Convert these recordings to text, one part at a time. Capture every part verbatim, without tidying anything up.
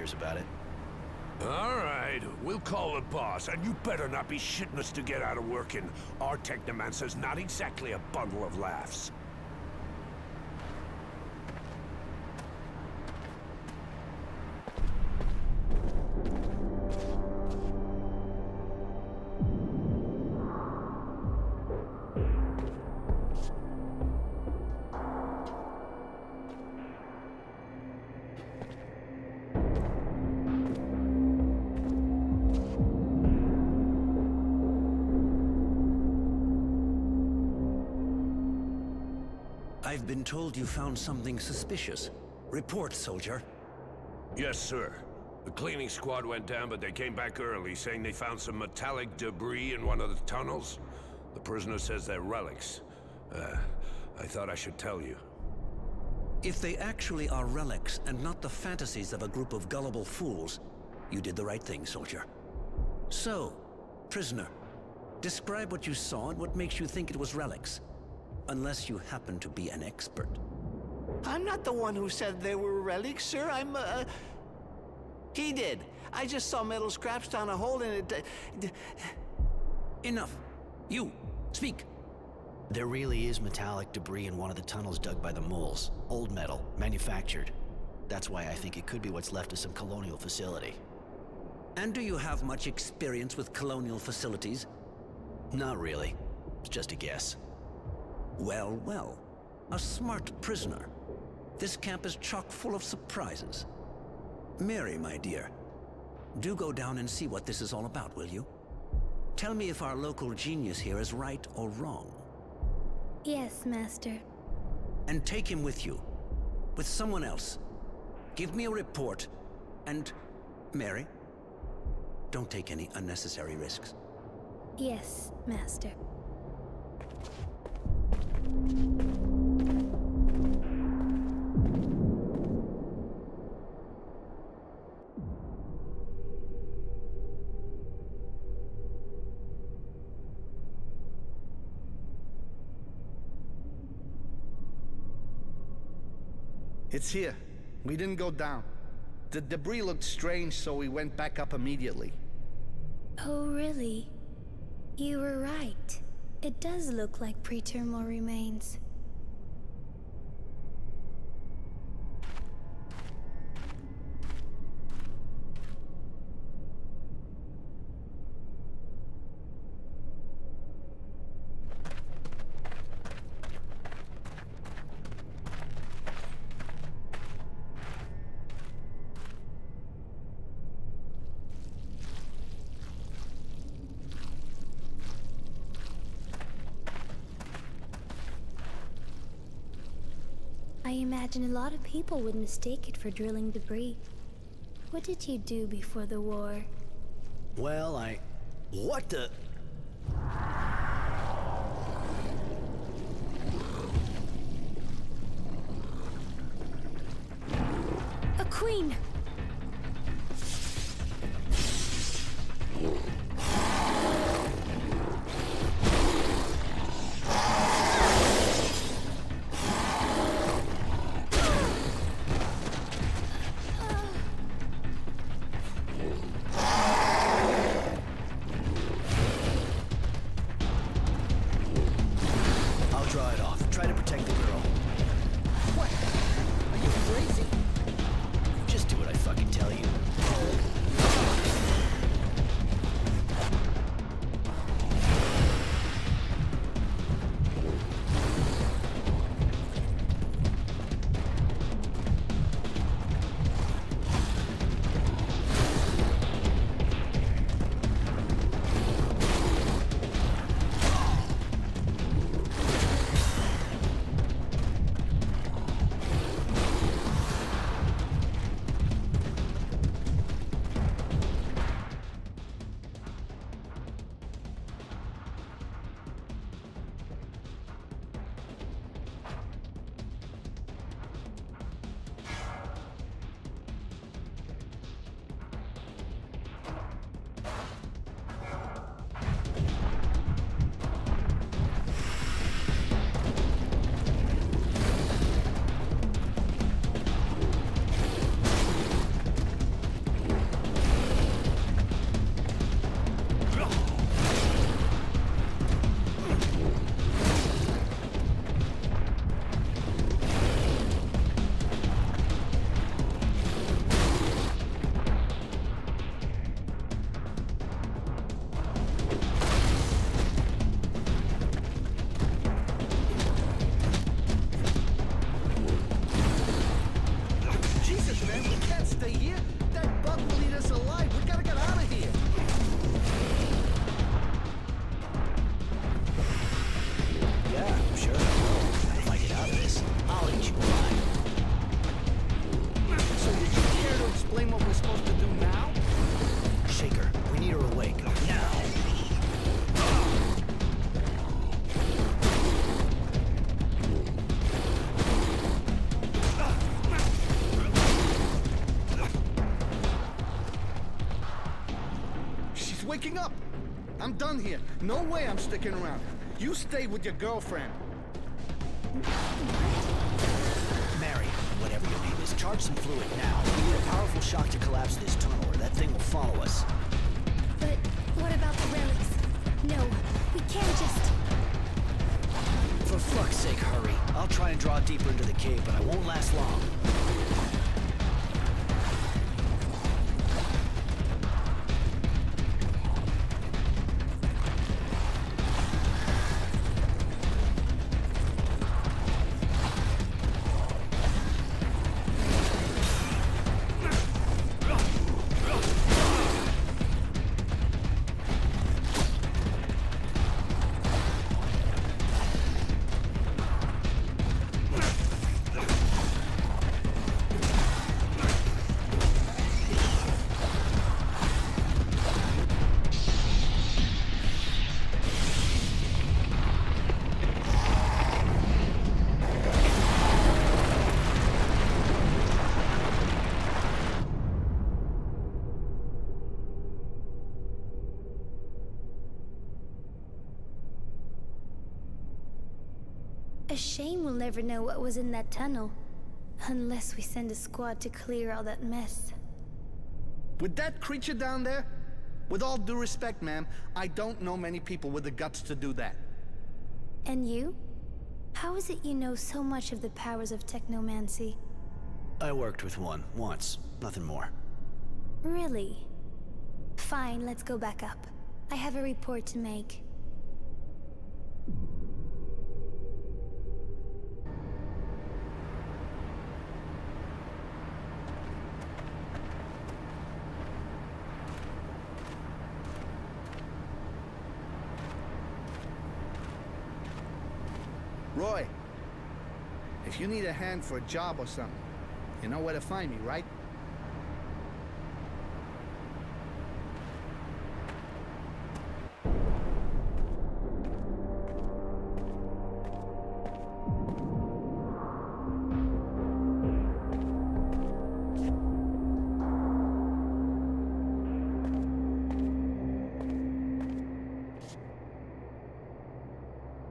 hears about it. All right, we'll call the boss, and you better not be shitting us to get out of working. Our technomancer's not exactly a bundle of laughs. I've been told you found something suspicious. Report, soldier. Yes, sir. The cleaning squad went down, but they came back early, saying they found some metallic debris in one of the tunnels. The prisoner says they're relics. Uh, I thought I should tell you. If they actually are relics, and not the fantasies of a group of gullible fools, you did the right thing, soldier. So, prisoner, describe what you saw and what makes you think it was relics. Unless you happen to be an expert. I'm not the one who said they were relics, sir. I'm, uh... He did. I just saw metal scraps down a hole in it. Enough. You, speak. There really is metallic debris in one of the tunnels dug by the moles. Old metal, manufactured. That's why I think it could be what's left of some colonial facility. And do you have much experience with colonial facilities? Not really. It's just a guess. Well, well. A smart prisoner. This camp is chock full of surprises. Mary, my dear, do go down and see what this is all about, will you? Tell me if our local genius here is right or wrong. Yes, Master. And take him with you. With someone else. Give me a report. And, Mary, don't take any unnecessary risks. Yes, Master. It's here. We didn't go down. The debris looked strange, so we went back up immediately. Oh, really? You were right. It does look like pre-termal remains. I imagine a lot of people would mistake it for drilling debris. What did you do before the war? Well, I... What the... A queen! Protect the girl. What? Are you crazy? Just do what I waking up. I'm done here. No way I'm sticking around. You stay with your girlfriend. Mary, whatever your name is, charge some fluid now. We need a powerful shock to collapse this tunnel or that thing will follow us. But what about the relics? No, we can't just... For fuck's sake, hurry. I'll try and draw deeper into the cave, but I won't last long. Shane will never know what was in that tunnel, unless we send a squad to clear all that mess. With that creature down there, with all due respect, ma'am, I don't know many people with the guts to do that. And you? How is it you know so much of the powers of technomancy? I worked with one once, nothing more. Really? Fine, let's go back up. I have a report to make. Roy, if you need a hand for a job or something, you know where to find me, right?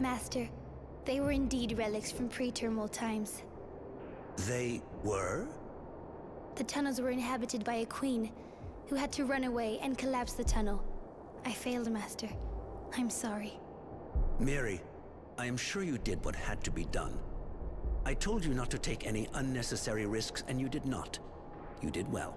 Master. They were indeed relics from pre-termal times. They were? The tunnels were inhabited by a queen who had to run away and collapse the tunnel. I failed, Master. I'm sorry. Mary, I am sure you did what had to be done. I told you not to take any unnecessary risks, and you did not. You did well.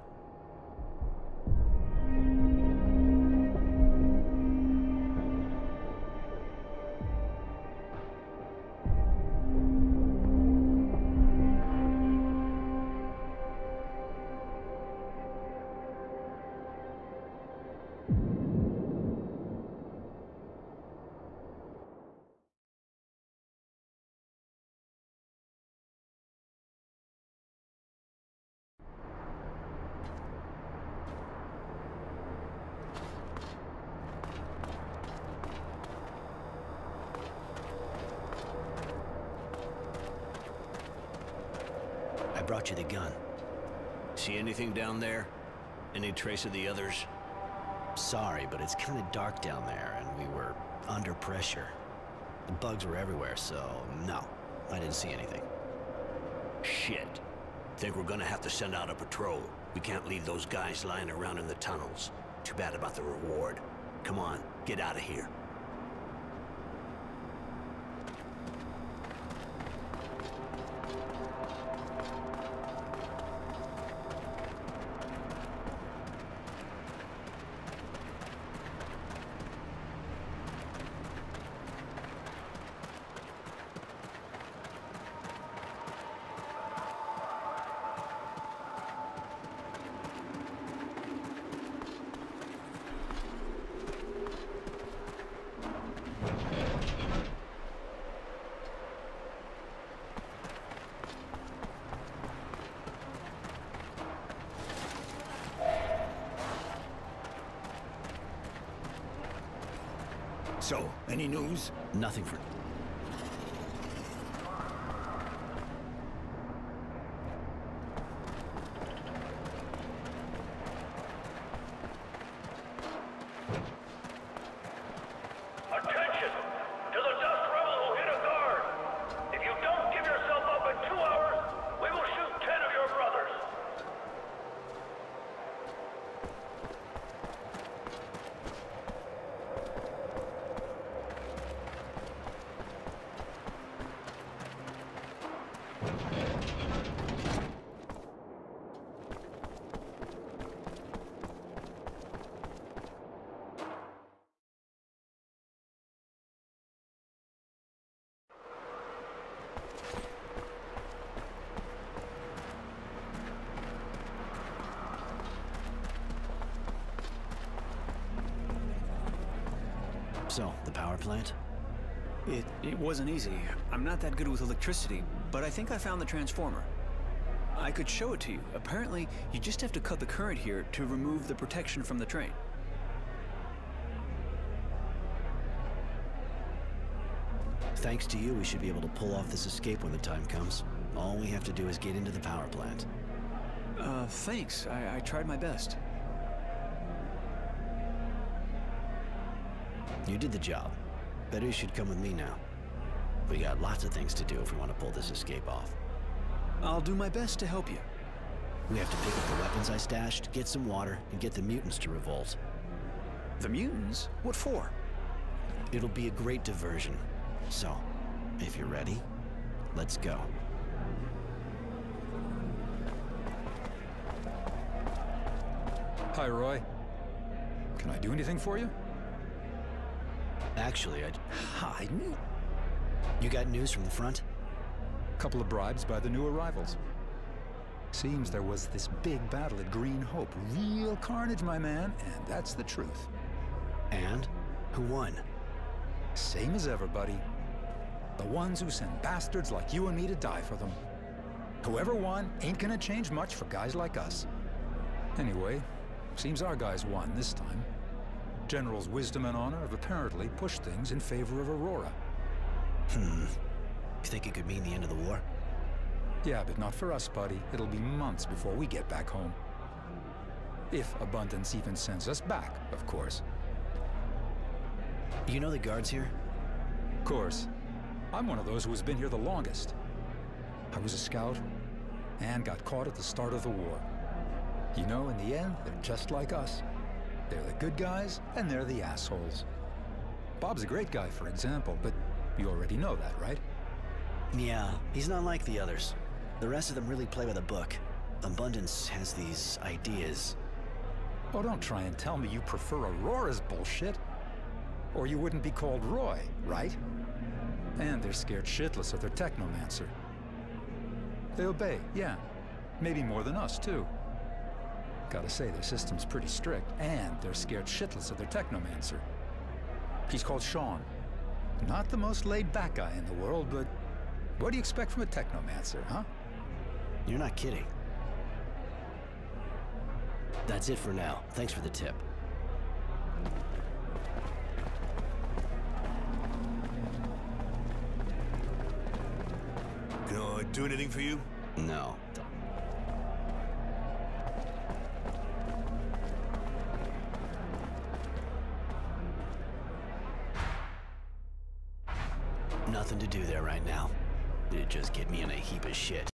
Brought you the gun. See anything down there? Any trace of the others? Sorry, but it's kind of dark down there, and we were under pressure. The bugs were everywhere, so no, I didn't see anything. Shit. Think we're gonna have to send out a patrol. We can't leave those guys lying around in the tunnels. Too bad about the reward. Come on, get out of here. So, any news? Nothing for... So, the power plant? It, it wasn't easy. I'm not that good with electricity, but I think I found the transformer. I could show it to you. Apparently, you just have to cut the current here to remove the protection from the train. Thanks to you, we should be able to pull off this escape when the time comes. All we have to do is get into the power plant. Uh, thanks. I, I tried my best. You did the job. Better you should come with me now. We got lots of things to do if we want to pull this escape off. I'll do my best to help you. We have to pick up the weapons I stashed, get some water, and get the mutants to revolt. The mutants? What for? It'll be a great diversion. So, if you're ready, let's go. Hi, Roy. Can I do anything for you? Actually, I'd... I knew... You got news from the front? Couple of bribes by the new arrivals. Seems there was this big battle at Green Hope. Real carnage, my man, and that's the truth. And? Who won? Same as ever, buddy. The ones who send bastards like you and me to die for them. Whoever won ain't gonna change much for guys like us. Anyway, seems our guys won this time. General's wisdom and honor have apparently pushed things in favor of Aurora. Hmm. You think it could mean the end of the war? Yeah, but not for us, buddy. It'll be months before we get back home. If Abundance even sends us back, of course. You know the guards here? Of course. I'm one of those who has been here the longest. I was a scout and got caught at the start of the war. You know, in the end, they're just like us. They're the good guys, and they're the assholes. Bob's a great guy, for example, but you already know that, right? Yeah, he's not like the others. The rest of them really play by the book. Abundance has these ideas. Oh, don't try and tell me you prefer Aurora's bullshit. Or you wouldn't be called Roy, right? And they're scared shitless of their technomancer. They obey, yeah. Maybe more than us, too. Gotta say, their system's pretty strict, and they're scared shitless of their technomancer. He's called Sean. Not the most laid-back guy in the world, but... what do you expect from a technomancer, huh? You're not kidding. That's it for now. Thanks for the tip. Can I do anything for you? No. Nothing to do there right now. It'd just get me in a heap of shit.